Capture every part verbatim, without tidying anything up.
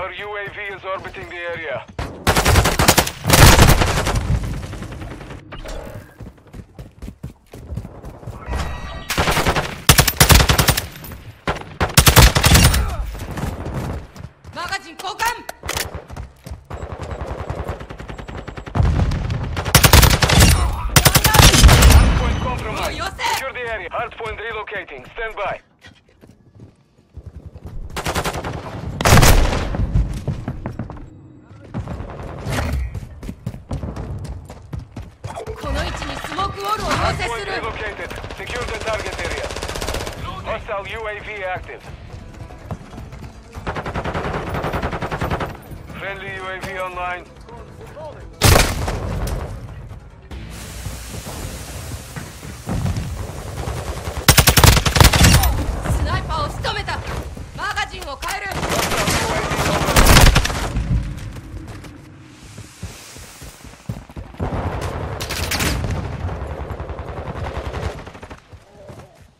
Our U A V is orbiting the area. Hardpoint relocating. Stand by. Hardpoint relocated. Secure the target area. Hostile U A V active. Friendly U A V online.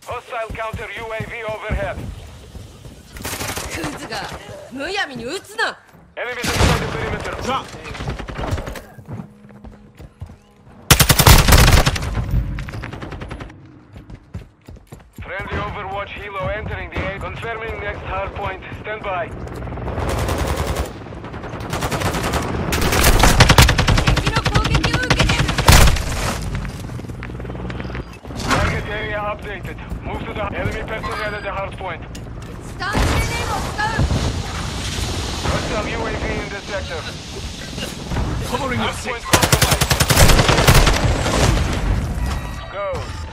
Hostile counter U A V overhead. Enemies inside the perimeter. Drop. Friendly Overwatch Hilo entering the aid. Confirming next hardpoint. Stand by. Target area updated. Move to the enemy personnel at the hardpoint. Hostile U A V in the sector. Covering your hardpoint compromised. Go.